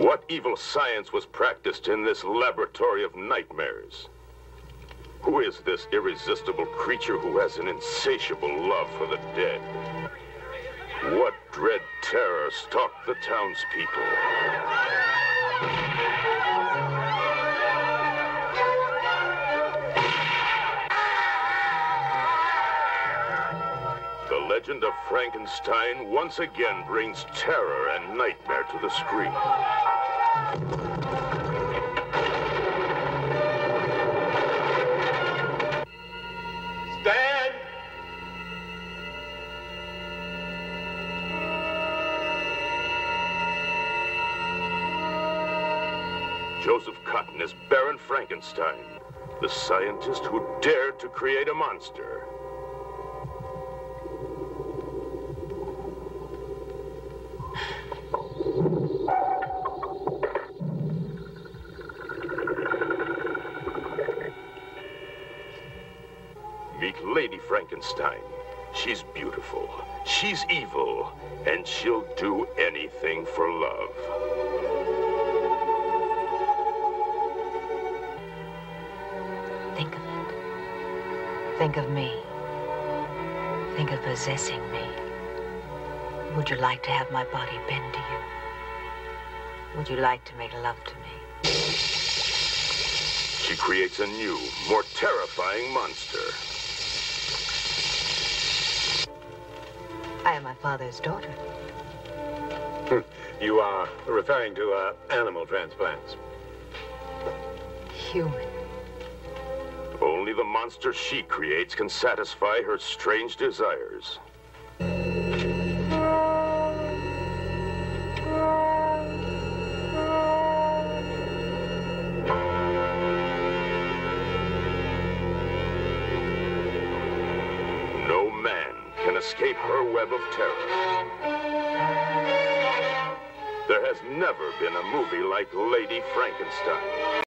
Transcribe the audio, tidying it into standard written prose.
What evil science was practiced in this laboratory of nightmares? Who is this irresistible creature who has an insatiable love for the dead? What dread terror stalked the townspeople? The legend of Frankenstein once again brings terror and nightmare to the screen. Stand! Joseph Cotten is Baron Frankenstein, the scientist who dared to create a monster. Meet Lady Frankenstein. She's beautiful, she's evil, and she'll do anything for love. Think of it. Think of me. Think of possessing me. Would you like to have my body bend to you? Would you like to make love to me? She creates a new, more terrifying monster. I am my father's daughter. You are referring to animal transplants. Human. Only the monster she creates can satisfy her strange desires. Escape her web of terror. There has never been a movie like Lady Frankenstein.